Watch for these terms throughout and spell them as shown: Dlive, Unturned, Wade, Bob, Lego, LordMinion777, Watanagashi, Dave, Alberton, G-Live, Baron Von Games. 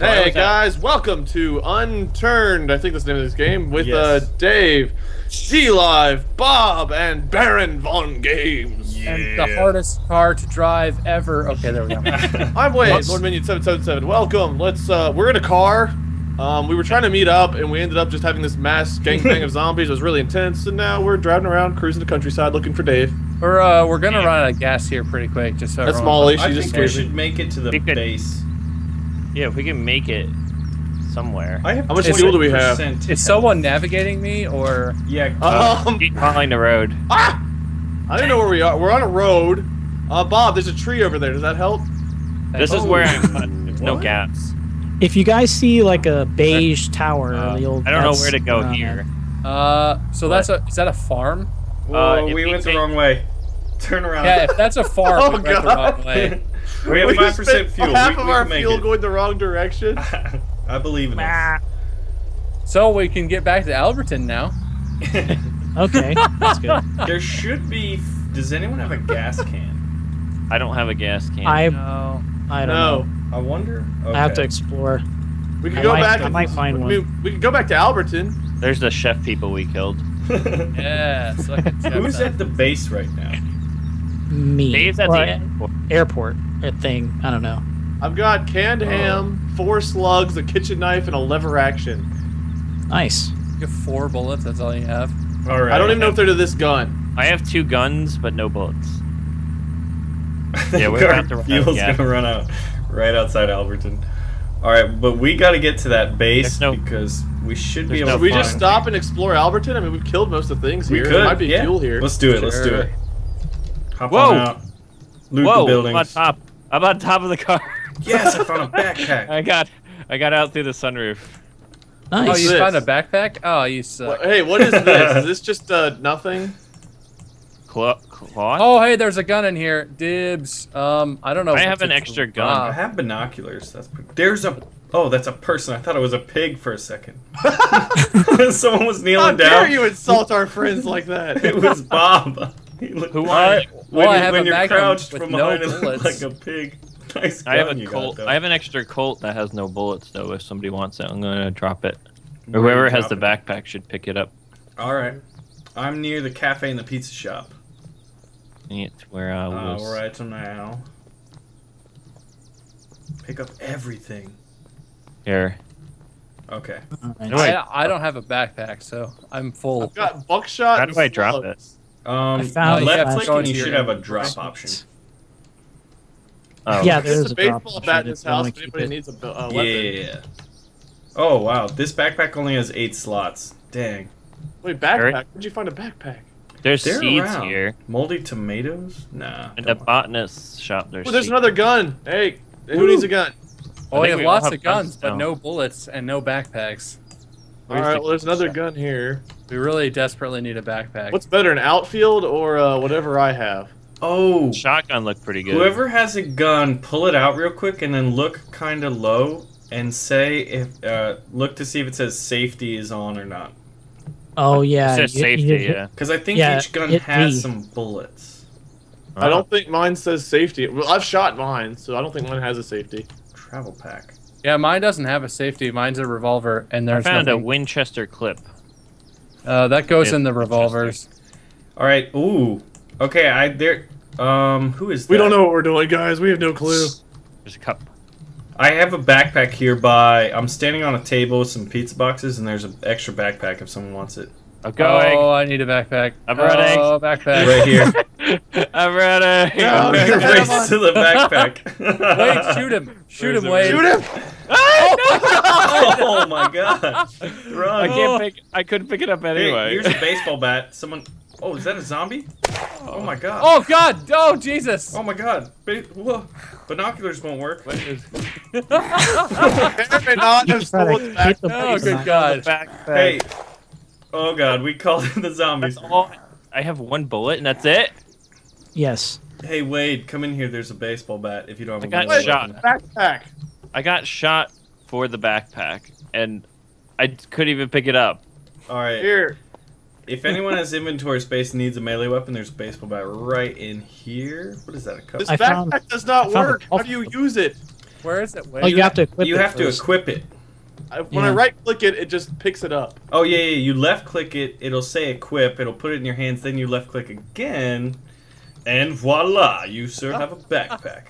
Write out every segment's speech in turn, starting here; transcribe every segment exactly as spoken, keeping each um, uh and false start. Hey guys, welcome to Unturned, I think that's the name of this game, with yes. uh, Dave, G-Live, Bob, and Baron Von Games. Yeah. And the hardest car to drive ever. Okay, there we go. I'm Wade, Lord Minion seven seven seven, welcome. Let's, uh, we're in a car. Um, we were trying to meet up, and we ended up just having this mass gangbang of zombies. It was really intense, and now we're driving around, cruising the countryside, looking for Dave. We're uh, we're gonna yeah. run out of gas here pretty quick. Just so that's Molly. She I just think we should make it to the could, base. Yeah, if we can make it somewhere. I have How much fuel do we have? Is health. Someone navigating me, or yeah, uh, um, keep following the road? Ah! I don't know where we are. We're on a road. Uh, Bob, there's a tree over there. Does that help? This oh. is where I'm. Uh, there's no gas. If you guys see like a beige tower, uh, the old I don't know where to go uh, here. Uh, so what? that's a is that a farm? Whoa, uh, we went the wrong way. Turn around. Yeah, if that's a farm, oh, we went the wrong way. We have five percent fuel. Half we, of we our fuel it. going the wrong direction. I believe in us. So we can get back to Alberton now. Okay, that's good. There should be. Does anyone have a gas can? I don't have a gas can. I no. I don't no. know. I wonder. Okay. I have to explore. We could go might, back. I might find we, one. We could go back to Alberton. There's the chef people we killed. Yeah. So who's at the base right now? Me. Dave's at well, the airport. airport thing. I don't know. I've got canned oh. ham, four slugs, a kitchen knife, and a lever action. Nice. You have four bullets. That's all you have. All right. I don't even know if they're to this gun. I have two guns, but no bullets. Yeah, we're about to run out. Fuel's gonna run out. Right outside Alberton. All right, but we got to get to that base no, because we should be able no to. Should we find just stop and explore Alberton? I mean, we've killed most of the things we here. Could. There might be yeah. fuel here. Let's do it. Sure. Let's do it. Hop Whoa. on out. Loot Whoa, the buildings. I'm on top. I'm on top of the car. Yes, I found a backpack. I got, I got out through the sunroof. Nice. Oh, you this? found a backpack? Oh, you suck. Well, hey, what is this? Is this just uh, nothing? Clock. Oh, hey, there's a gun in here. Dibs. Um, I don't know. I have an extra gun. Uh, I have binoculars. That's there's a. Oh, that's a person. I thought it was a pig for a second. Someone was kneeling down. How dare you insult our friends like that? It was Bob. Who are you? Well, I have a magnum with no bullets. Like a pig. Nice gun. I have a Colt. I have an extra Colt that has no bullets though. If somebody wants it, I'm gonna drop it. Or whoever has the backpack should pick it up. All right. I'm near the cafe and the pizza shop. It's where I was. All right, so now pick up everything. Here. Okay. Right. I, I don't have a backpack, so I'm full. I've got buckshot. How do I drop it? Um, left click, and you should have a drop option. Oh. Yeah, there's a baseball bat in this house. If anybody needs a uh, weapon. Yeah. Oh wow, this backpack only has eight slots. Dang. Wait, backpack? Where'd you find a backpack? There's They're seeds around. here. Moldy tomatoes? Nah. In the botanist shop, there's. Oh, there's seeds. another gun. Hey, Ooh. who needs a gun? Oh, we have we lots have of guns, guns but no bullets and no backpacks. All Where's right, the well, there's another shop? gun here. We really desperately need a backpack. What's better, an outfield or uh, whatever I have? Oh, shotgun looked pretty good. Whoever has a gun, pull it out real quick and then look kind of low and say if uh, look to see if it says safety is on or not. Oh yeah, it says safety. You, you, yeah, because I think yeah, each gun has me. some bullets. I don't think mine says safety. Well, I've shot mine, so I don't think mine has a safety. Travel pack. Yeah, mine doesn't have a safety. Mine's a revolver, and there's. I found nothing. a Winchester clip. Uh, that goes yeah, in the revolvers. Winchester. All right. Ooh. Okay. I there. Um. Who is? That? We don't know what we're doing, guys. We have no clue. There's a cup. I have a backpack here by... I'm standing on a table with some pizza boxes, and there's an extra backpack if someone wants it. Okay. Oh, I need a backpack. I'm running. Oh, backpack. Right here. I'm running. No, I'm going to race to the backpack. Wait, shoot him. Shoot Where's him, Wade. Shoot him! Oh, oh my god! Run. I can't pick... I couldn't pick it up anyway. Hey, here's a baseball bat. Someone... Oh, is that a zombie? Oh my god. Oh god! Oh Jesus! Oh my god. Whoa. Binoculars won't work. What is... not just back. Oh good god. Hey. Oh god, we called in the zombies. All... I have one bullet and that's it? Yes. Hey Wade, come in here. There's a baseball bat if you don't have I a got shot. Backpack. I got shot for the backpack and I couldn't even pick it up. Alright. Here. If anyone has inventory space and needs a melee weapon, there's a baseball bat right in here. What is that, a cup? This backpack does not work. How do you use it? Where is it? Where oh, you have to equip you it. You have first. to equip it. I, when yeah. I right click it, it just picks it up. Oh, yeah, yeah. You left click it, it'll say equip, it'll put it in your hands, then you left click again, and voila, you sir have a backpack.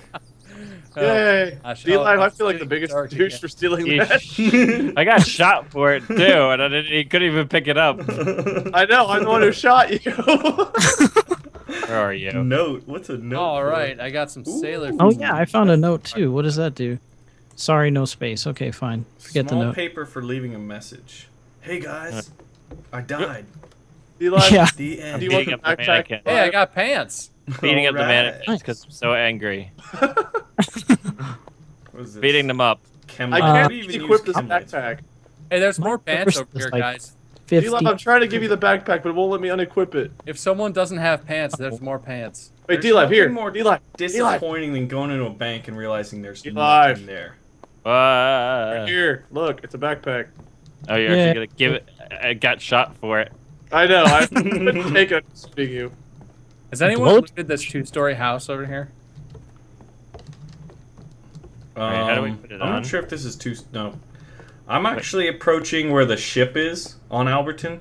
Yay! Uh, G-Live, I feel like the biggest douche again. for stealing that. I got shot for it too, and I didn't, he couldn't even pick it up. I know. I'm the one who shot you. Where are you? Note. What's a note? All right, I got some Ooh. sailor. Food. Oh yeah, I found a note too. What does that do? Sorry, no space. Okay, fine. Forget Small the note. paper for leaving a message. Hey guys, uh, I died. G-Live, yeah. the end. Do you want the backpack? The hey, I got pants. Beating up right. the mannequins because I'm so angry. Beating them up. Can I can't uh, even equip this backpack. Hey, there's My more pants over here, like guys. D-Live, I'm trying to give you the backpack, but it won't let me unequip it. If someone doesn't have pants, there's more pants. Wait, D-Live, here. More D-Live. Disappointing than going into a bank and realizing there's nothing there. Uh, right here, look, it's a backpack. Oh, you're yeah. actually gonna give it? I got shot for it. I know. I couldn't take it. Speak you. Has anyone Bloat? looted this two-story house over here? Um, right, how do we put it I'm on? not sure if this is two... No. I'm actually approaching where the ship is on Alberton.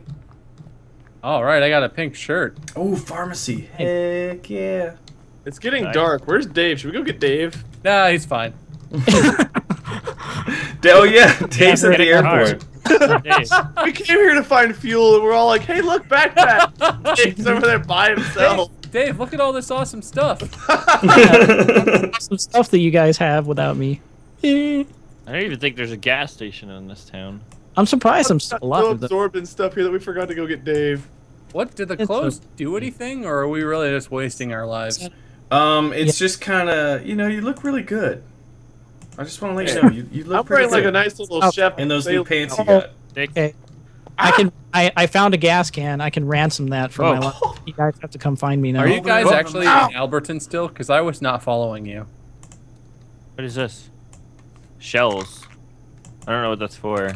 All right, I got a pink shirt. Oh, pharmacy. Heck yeah. It's getting nice. dark. Where's Dave? Should we go get Dave? Nah, he's fine. Oh, yeah. Dave's at the airport. We came here to find fuel, and we're all like, hey, look, backpack. Dave's over there by himself. Dave, Dave, look at all this awesome stuff. Awesome stuff that you guys have without me. I don't even think there's a gas station in this town. I'm surprised I'm so absorbed in stuff here that we forgot to go get Dave. What, did the clothes do anything, or are we really just wasting our lives? Um, It's yeah. just kind of, you know, you look really good. I just want to let you know, you, you look I'm pretty like a nice little oh. chef in those new pants you got. Okay. Ah! I can. I, I found a gas can. I can ransom that for oh. my life. You guys have to come find me now. Are you guys oh. actually oh. in Alberton still? Because I was not following you. What is this? Shells. I don't know what that's for.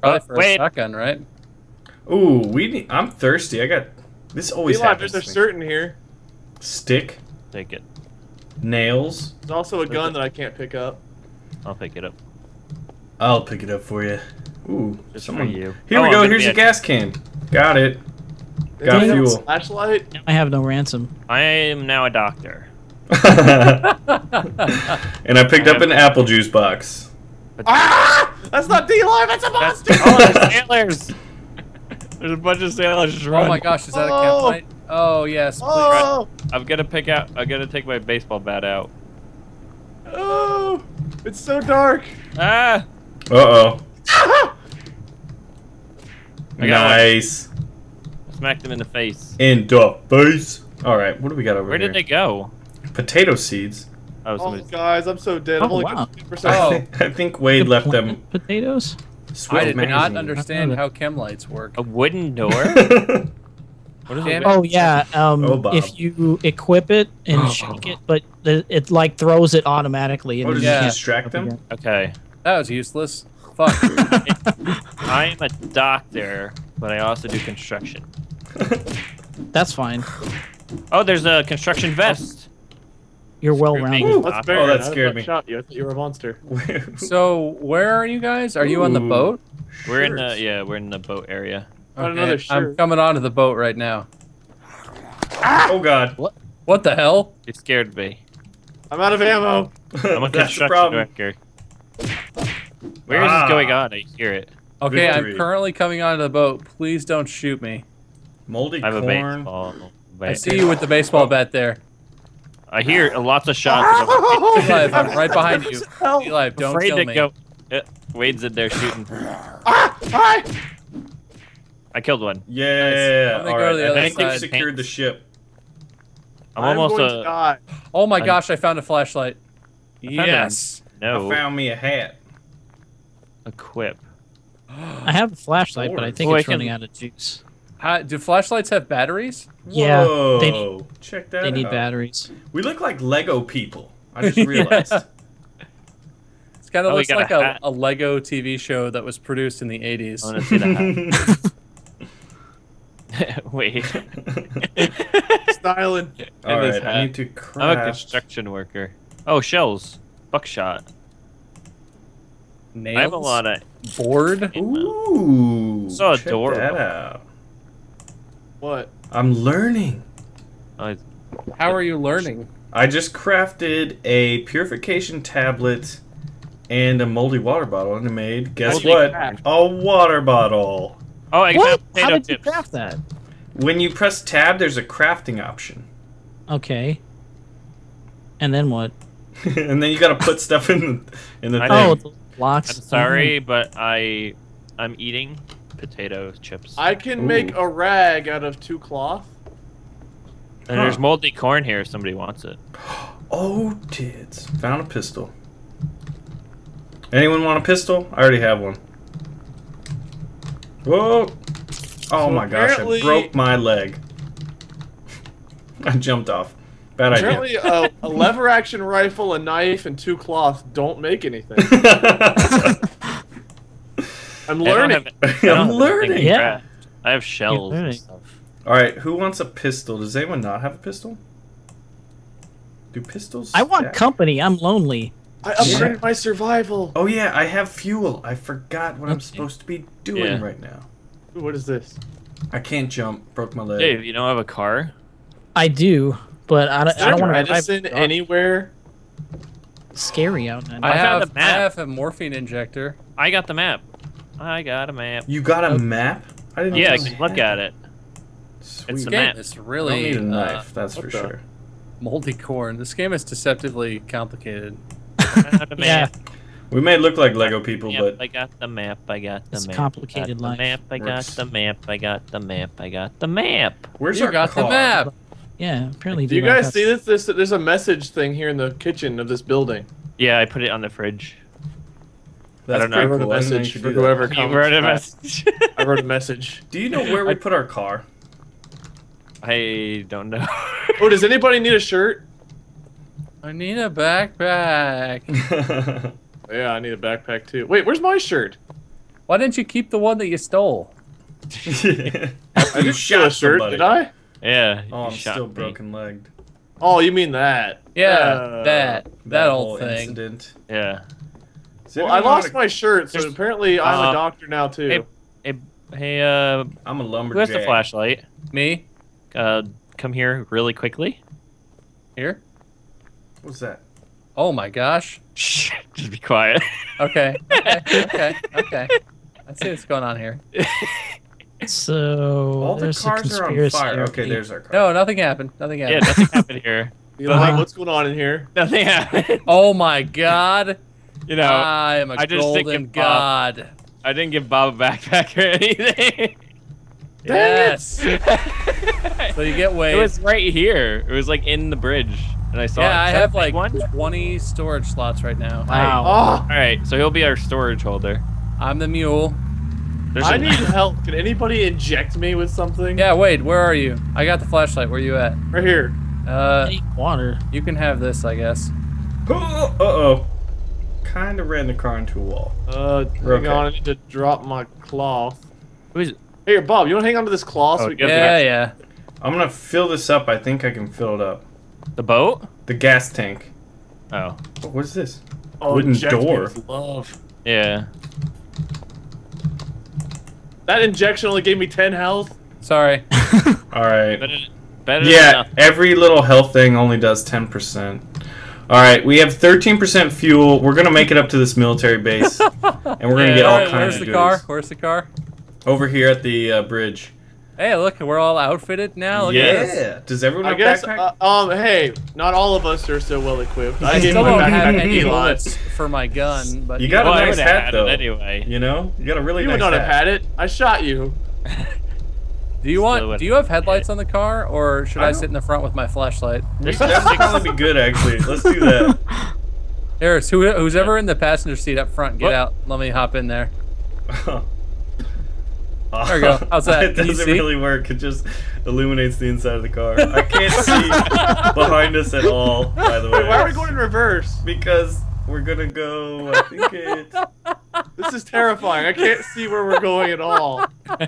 Probably oh, for wait. a shotgun, right? Ooh, we need, I'm thirsty. I got... This always Eli, happens. There's a certain here. Stick. Take it. Nails. There's also a gun that I can't pick up. I'll pick it up. I'll pick it up for you. Ooh, just someone... for you. Here oh, we go. I'm Here's your gas can. Got it. Got Do fuel. Flashlight. I have no ransom. I am now a doctor. And I picked I up an apple juice box. Ah! That's not D-Live. That's a monster. Oh, there's sailors. There's a bunch of sailors. Just run. Oh my gosh, is that oh. a campfire? Oh yes. Oh. I'm gonna pick out. I'm gonna take my baseball bat out. Oh. It's so dark. Ah. Uh oh. Nice. Smacked him in the face. In the face. All right. What do we got over Where here? Where did they go? Potato seeds. Oh, oh guys, I'm so dead. Oh, I'm only wow. fifty percent. I, think, I think Wade left them. Potatoes. Swift I did magazine. not understand how chem lights work. A wooden door. What is it? Oh yeah, um, oh, if you equip it and oh. shake it, but the, it like throws it automatically. And oh, does yeah. it distract them? Again. Okay, that was useless. Fuck. I am a doctor, but I also do construction. That's fine. Oh, there's a construction vest. You're well-rounded. That's oh, that scared me. I thought you were a monster. So where are you guys? Are Ooh. you on the boat? Shirts. We're in the yeah, we're in the boat area. Okay, I'm coming onto the boat right now. Ah! Oh god! What? What the hell? It scared me. I'm out of ammo. I'm a construction worker. Where ah. is this going on? I hear it. Okay, Victory. I'm currently coming onto the boat. Please don't shoot me. Moldy I have corn. A baseball bat. I see you with the baseball bat there. I hear lots of shots. Eliab, I'm right behind you. Eliab, don't kill me. Go. Uh, Wade's in there shooting. Ah! Hi! I killed one. Yeah, nice. all right. The I think we've secured the ship. I'm, I'm almost going a... to die. Oh my I... gosh, I found a flashlight. I yes. Found a... No. I found me a hat. Equip. I have a flashlight, but I think Boy, it's I can... running out of juice. How, do flashlights have batteries? Yeah. Whoa. They need, Check that They out. need batteries. We look like Lego people. I just realized. yeah. It kind of oh, looks like a, a, a Lego T V show that was produced in the eighties. I want to see the hat. Wait. Styling. All right, I need to craft. I'm a construction worker. Oh, shells. Buckshot. Nails? I have a lot of board. Ooh, so adorable. Check that out. What? I'm learning. I, How are you learning? I just crafted a purification tablet and a moldy water bottle, and I made guess what? A water bottle. Oh, I got potato How did tips. You craft that? When you press tab, there's a crafting option. Okay. And then what? And then you gotta put stuff in the in the I thing. Oh, lots. I'm sorry, but I I'm eating potato chips. I can Ooh. make a rag out of two cloth. And huh. there's moldy corn here if somebody wants it. Oh, tits. Found a pistol. Anyone want a pistol? I already have one. Whoa! Oh so my gosh, I broke my leg. I jumped off. Bad apparently idea. Apparently, a, a lever-action rifle, a knife, and two cloths don't make anything. I'm learning. Have, I'm learning. Yeah. I have shells and stuff. All right, who wants a pistol? Does anyone not have a pistol? Do pistols? I want stack? company. I'm lonely. I upgraded yeah. my survival. Oh yeah, I have fuel. I forgot what okay. I'm supposed to be doing yeah. right now. What is this? I can't jump. Broke my leg. Dave, you don't have a car? I do, but I don't, I don't want to. Medicine anywhere. It's scary out there. I, I have. I have a morphine injector. I got the map. I got a map. You got a okay. map? I didn't. Yeah, I can look at it. Sweet. It's a map. It's really. Don't need a knife. Uh, that's for sure. Moldy corn. This game is deceptively complicated. Yeah. We may look like Lego people, map, but I got the map. I got the it's map. Complicated got the map. I got Works. the map. I got the map. I got the map. Where's you our got car? the map? Yeah, apparently. Do you guys see this? This there's a message thing here in the kitchen of this building. Yeah, I put it on the fridge. That's I don't know. I wrote cool. a message for whoever comes. You wrote a message. I wrote a message. Do you know where we I, put our car? I don't know. Oh, does anybody need a shirt? I need a backpack. Yeah, I need a backpack too. Wait, where's my shirt? Why didn't you keep the one that you stole? I you shot a shirt, somebody. did I? Yeah. Oh, I'm still broken legged. Oh, you mean that? Yeah, uh, that, that that old thing. Incident. Yeah. Well, I lost my shirt, so There's, apparently I'm uh, a doctor now too. Hey, hey, hey uh, I'm a lumberjack. Who has the flashlight? Me. Uh, come here really quickly. Here. What's that? Oh my gosh. Shh, just be quiet. Okay, okay, okay, okay. I see what's going on here. So, all the cars are on fire. Okay, there's our car. No, nothing happened. Nothing happened. Yeah, nothing happened here. You know, what's going on in here? Nothing happened. Oh my god. You know, I am a I just golden god. Bob, I didn't give Bob a backpack or anything. Yes. So you get weight. It was right here. It was like in the bridge. And I saw yeah, I have like one? twenty storage slots right now. Wow. Oh. All right, so he'll be our storage holder. I'm the mule. There's I need help. Can anybody inject me with something? Yeah, wait, where are you? I got the flashlight. Where you at? Right here. Uh, water. You can have this, I guess. Uh-oh. Kind of ran the car into a wall. Uh, We're hang okay. on, I need to drop my cloth. Who is it? Here, Bob, you want to hang on to this cloth? Oh, so we can yeah, yeah. I'm going to fill this up. I think I can fill it up. The boat? The gas tank. Oh. What is this? Oh, wooden door. Love. Yeah. That injection only gave me ten health. Sorry. All right. Better, better yeah, than every little health thing only does ten percent. All right, we have thirteen percent fuel. We're gonna make it up to this military base, and we're gonna yeah, get all right, kinds of. Where's the car? Where's the car? Over here at the uh, bridge. Hey, look, we're all outfitted now. Look yeah. At this. Does everyone have I guess, backpack? Uh, um, hey, not all of us are so well equipped. I, I still don't have any bullets for my gun, but you got a nice hat though. Anyway, you know, you got a really you nice hat. You would not hat. have had it. I shot you. Do you want? Do you have headlights on the car, or should I, I sit in the front with my flashlight? This would probably be good, actually. Let's do that. Harris, who, who's ever in the passenger seat up front, get what? out. Let me hop in there. There we go. How's that? It doesn't you see? really work. It just illuminates the inside of the car. I can't see behind us at all, by the way. Wait, why are we going in reverse? Because we're going to go, I think it... This is terrifying. I can't see where we're going at all. I'm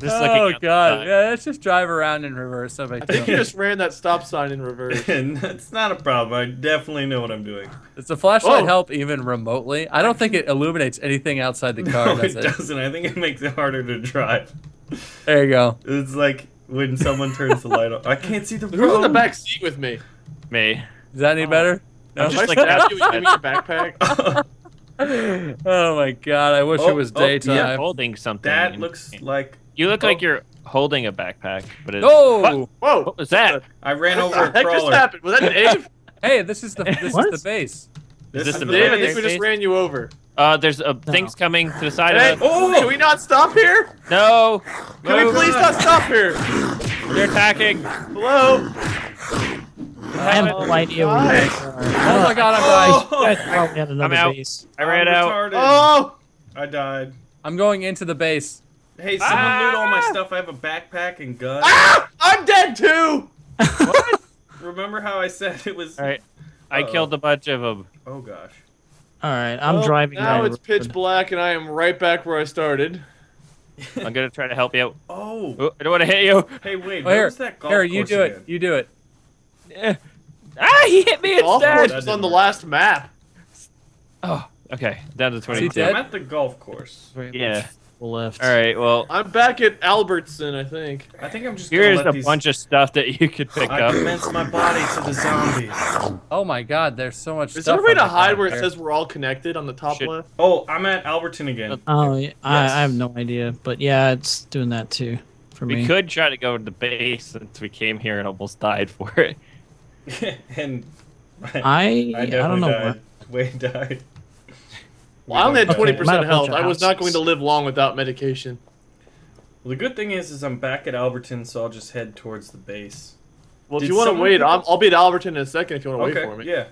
just oh god! Yeah, let's just drive around in reverse. I think you just ran that stop sign in reverse. It's not a problem. I definitely know what I'm doing. Does the flashlight Whoa. help even remotely? I don't think it illuminates anything outside the car. No, does it, it doesn't. I think it makes it harder to drive. There you go. It's like when someone turns the light off. I can't see the road. Who's in the back seat with me? Me. Is that any oh. better? No. I'm just like asking you to give me your backpack. Oh my god, I wish oh, it was daytime. Oh, yeah. Holding something. That looks like... You look oh. like you're holding a backpack, but it's... Oh! What? Whoa! What was that? I ran what over a crawler. What just happened? Was that Dave? Hey, this is the this what? is the base. This is the base. Dave, I think we just ran you over. Uh, there's uh, no. things coming to the side hey, of us. Oh! Can we not stop here? No! Can Move. we please not stop here? They're attacking. Hello? I have no idea where you guys are. Oh my god, I'm dying. Oh, I'm out. Base. I ran I'm out. Retarded. Oh! I died. I'm going into the base. Hey, someone ah! loot all my stuff. I have a backpack and gun. Ah! I'm dead too! What? Remember how I said it was... Alright, I Uh-oh. killed a bunch of them. Oh gosh. Alright, I'm well, driving now. Now it's pitch black and I am right back where I started. I'm gonna try to help you out. Oh! oh I don't want to hit you. Hey, wait, oh, where's that golf Here, you do again? it. You do it. Yeah. Ah, he hit me golf instead! Golf course was on the last map. Oh, okay. Down to twenty-two. I'm at the golf course. Very yeah. Left. All right, well... I'm back at Alberton, I think. I think I'm just Here's a these... bunch of stuff that you could pick I up. I commence my body to the zombies. Oh my god, there's so much Is stuff. Is there a way to hide where it there. says we're all connected on the top Should... left? Oh, I'm at Alberton again. Oh, yeah, yes. I, I have no idea. But yeah, it's doing that too for we me. We could try to go to the base since we came here and almost died for it. and I I, I don't know died. Wayne died. Well, I only had twenty percent health. I was not going to live long without medication. Well, the good thing is, is I'm back at Alberton, so I'll just head towards the base. Well, Did if you want to wait, I'll, I'll be at Alberton in a second. If you want to okay, wait for me, yeah.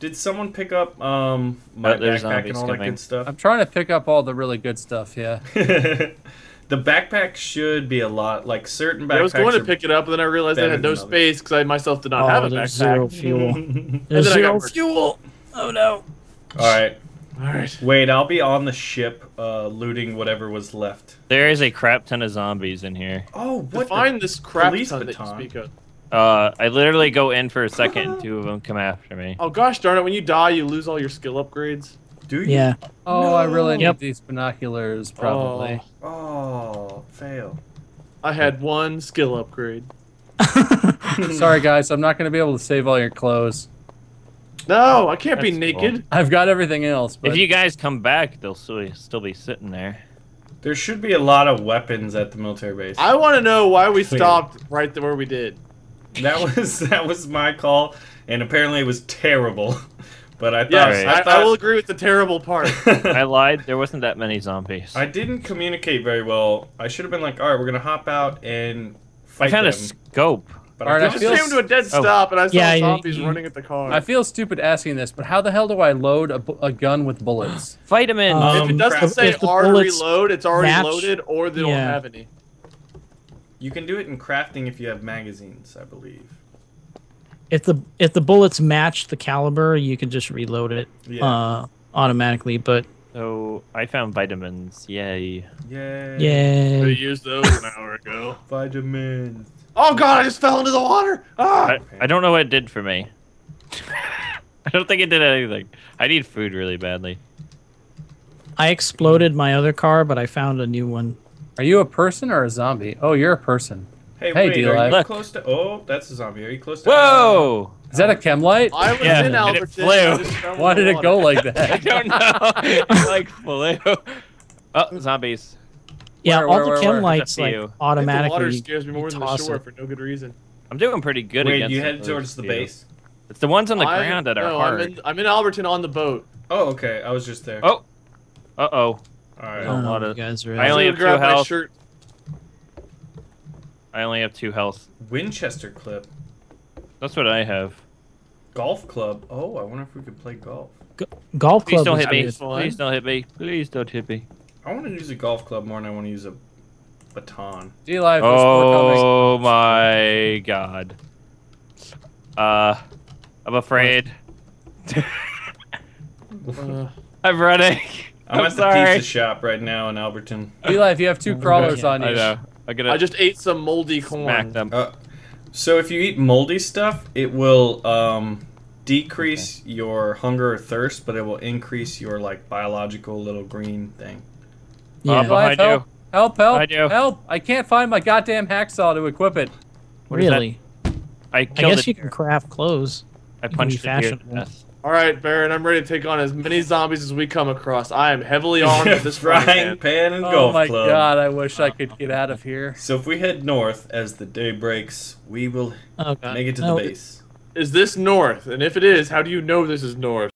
Did someone pick up um my oh, backpack and all coming. that good stuff? I'm trying to pick up all the really good stuff. Yeah. The backpack should be a lot, like certain backpacks. I was going to pick it up, and then I realized I had no space because I myself did not oh, have a backpack. Zero fuel. and then zero I got fuel. Oh no. All right. All right. Wait, I'll be on the ship, uh, looting whatever was left. There is a crap ton of zombies in here. Oh, what? Find this crap ton that you speak of. Uh, I literally go in for a second, and two of them come after me. Oh gosh darn it! When you die, you lose all your skill upgrades. Do you? Yeah. Oh, no. I really need yep. these binoculars, probably. Oh. oh, fail. I had one skill upgrade. Sorry, guys. I'm not going to be able to save all your clothes. No, I can't That's be naked. Cool. I've got everything else. But... If you guys come back, they'll still be sitting there. There should be a lot of weapons at the military base. I want to know why we stopped right where we did. That was, that was my call, and apparently it was terrible. But I thought, yes, I, I, thought I will agree with the terrible part. I lied. There wasn't that many zombies. I didn't communicate very well. I should have been like, all right, we're gonna hop out and fight I found them. a scope. But all I right, just I came to a dead oh. stop, and I saw yeah, zombies you, you, running at the car. I feel stupid asking this, but how the hell do I load a, a gun with bullets? Fight them in. Um, if it doesn't if, say R reload, it's already match, loaded, or they yeah. don't have any. You can do it in crafting if you have magazines, I believe. If the if the bullets match the caliber, you can just reload it yeah. uh, automatically. But so I found vitamins. Yay! Yay! Yay! I used those an hour ago. Vitamins. Oh god! I just fell into the water. Ah! I, I don't know what it did for me. I don't think it did anything. I need food really badly. I exploded my other car, but I found a new one. Are you a person or a zombie? Oh, you're a person. Hey, hey wait, G-Live. Are you close to... Oh, that's a zombie. Are you close to... Whoa! Is that a chem light? I was yeah. in Alberton. It flew. Why did it go like that? I don't know. It like flew. Oh, zombies. Yeah, where, all where, the where, chem where? lights like automatically the water scares me more than the shore it. for no good reason. I'm doing pretty good wait, against... Wait, you headed towards the base? It's the ones on the I, ground that no, are hard. I'm in, I'm in Alberton on the boat. Oh, okay. I was just there. Oh. Uh-oh. All right. I, I, of, guys I only have two health. I only have two health. Winchester clip. That's what I have. Golf club. Oh, I wonder if we could play golf. Go golf Please club. Please don't hit me. Please don't hit me. Please don't hit me. I want to use a golf club more than I want to use a baton. G-Live, oh my god. Uh, I'm afraid. uh, I'm running. I'm at sorry. the pizza shop right now in Alberton. G-Live, you have two crawlers on you. I know. I, gotta I just ate some moldy corn. Them. Uh, so if you eat moldy stuff, it will um, decrease okay. your hunger or thirst, but it will increase your like biological little green thing. Yeah. Uh, behind you. Help, help, help, I do. help. I can't find my goddamn hacksaw to equip it. What really? I, I guess you can craft clothes. I punched it here to death. All right, Baron, I'm ready to take on as many zombies as we come across. I am heavily armed with this frying pan and oh golf club. Oh my god, I wish I could get out of here. So if we head north as the day breaks, we will oh, make it to no. the base. Is this north? And if it is, how do you know this is north?